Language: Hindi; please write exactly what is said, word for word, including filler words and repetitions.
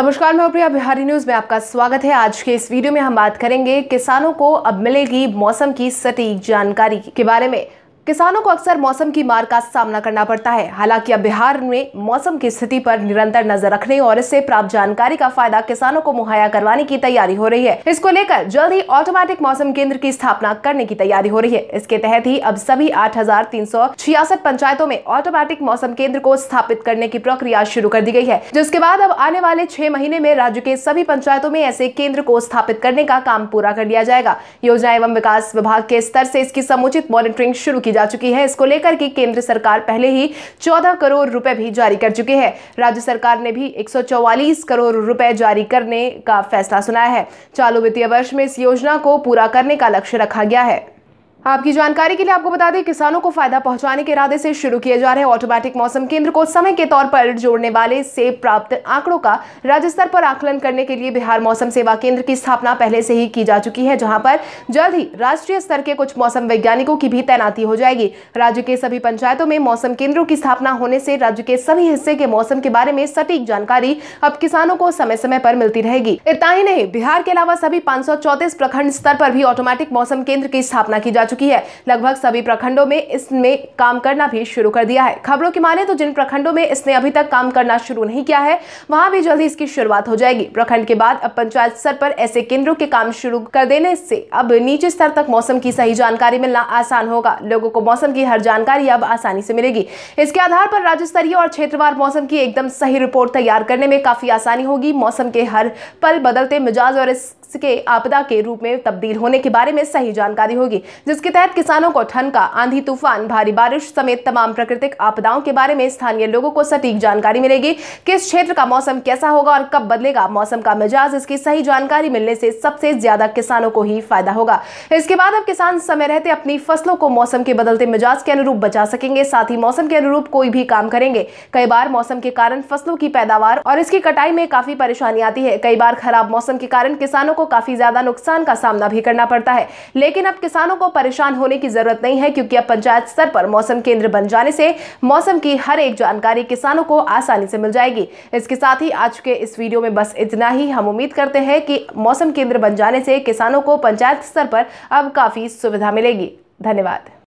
नमस्कार, मैं प्रिया बिहारी न्यूज में आपका स्वागत है। आज के इस वीडियो में हम बात करेंगे किसानों को अब मिलेगी मौसम की सटीक जानकारी के बारे में। किसानों को अक्सर मौसम की मार का सामना करना पड़ता है। हालांकि अब बिहार में मौसम की स्थिति पर निरंतर नजर रखने और इससे प्राप्त जानकारी का फायदा किसानों को मुहैया करवाने की तैयारी हो रही है। इसको लेकर जल्द ही ऑटोमेटिक मौसम केंद्र की स्थापना करने की तैयारी हो रही है। इसके तहत ही अब सभी आठ हजार तीन सौ छियासठ पंचायतों में ऑटोमेटिक मौसम केंद्र को स्थापित करने की प्रक्रिया शुरू कर दी गई है, जिसके बाद अब आने वाले छह महीने में राज्य के सभी पंचायतों में ऐसे केंद्र को स्थापित करने का काम पूरा कर लिया जाएगा। योजना एवं विकास विभाग के स्तर से इसकी समुचित मॉनिटरिंग शुरू जा चुकी है। इसको लेकर कि केंद्र सरकार पहले ही चौदह करोड़ रुपए भी जारी कर चुकी है। राज्य सरकार ने भी एक सौ चौवालीस करोड़ रुपए जारी करने का फैसला सुनाया है। चालू वित्तीय वर्ष में इस योजना को पूरा करने का लक्ष्य रखा गया है। आपकी जानकारी के लिए आपको बता दें, किसानों को फायदा पहुंचाने के इरादे से शुरू किए जा रहे ऑटोमेटिक मौसम केंद्र को समय के तौर पर जोड़ने वाले से प्राप्त आंकड़ों का राज्य स्तर पर आकलन करने के लिए बिहार मौसम सेवा केंद्र की स्थापना पहले से ही की जा चुकी है, जहां पर जल्द ही राष्ट्रीय स्तर के कुछ मौसम वैज्ञानिकों की भी तैनाती हो जाएगी। राज्य के सभी पंचायतों में मौसम केंद्रों की स्थापना होने से राज्य के सभी हिस्से के मौसम के बारे में सटीक जानकारी अब किसानों को समय समय पर मिलती रहेगी। इतना ही नहीं, बिहार के अलावा सभी पाँच सौ चौंतीस प्रखंड स्तर पर भी ऑटोमेटिक मौसम केंद्र की स्थापना की जा चुकी है। लगभग सभी प्रखंडों में इसमें काम करना भी शुरू कर दिया है। खबरों की माने तो जिन प्रखंडों में इसने अभी तक काम करना शुरू नहीं किया है, वहां भी जल्दी इसकी शुरुआत हो जाएगी। प्रखंड के बाद अब पंचायत स्तर पर ऐसे केंद्रों के काम शुरू कर देने से अब नीचे स्तर तक मौसम की सही जानकारी मिलना आसान होगा। लोगों को मौसम की हर जानकारी अब आसानी से मिलेगी। इसके आधार पर राज्य स्तरीय और क्षेत्रवार मौसम की एकदम सही रिपोर्ट तैयार करने में काफी आसानी होगी। मौसम के हर पल बदलते मिजाज और इसके आपदा के रूप में तब्दील होने के बारे में सही जानकारी होगी, जिसके तहत किसानों को ठनका, आंधी तूफान, भारी बारिश समेत तमाम प्राकृतिक आपदाओं के बारे में स्थानीय लोगों को सटीक जानकारी मिलेगी। किस क्षेत्र का मौसम कैसा होगा और कब बदलेगा मौसम का मिजाज, इसकी सही जानकारी मिलने से सबसे ज्यादा किसानों को ही फायदा होगा। इसके बाद अब किसान समय रहते अपनी फसलों को मौसम के बदलते मिजाज के अनुरूप बचा सकेंगे, साथ ही मौसम के अनुरूप कोई भी काम करेंगे। कई बार मौसम के कारण फसलों की पैदावार और इसकी कटाई में काफी परेशानी आती है। कई बार खराब मौसम के कारण किसानों को काफी ज्यादा नुकसान का सामना भी करना पड़ता है, लेकिन अब किसानों को परेशान होने की जरूरत नहीं है, क्योंकि अब पंचायत स्तर पर मौसम केंद्र बन जाने से मौसम की हर एक जानकारी किसानों को आसानी से मिल जाएगी। इसके साथ ही आज के इस वीडियो में बस इतना ही। हम उम्मीद करते हैं कि मौसम केंद्र बन जाने से किसानों को पंचायत स्तर पर अब काफी सुविधा मिलेगी। धन्यवाद।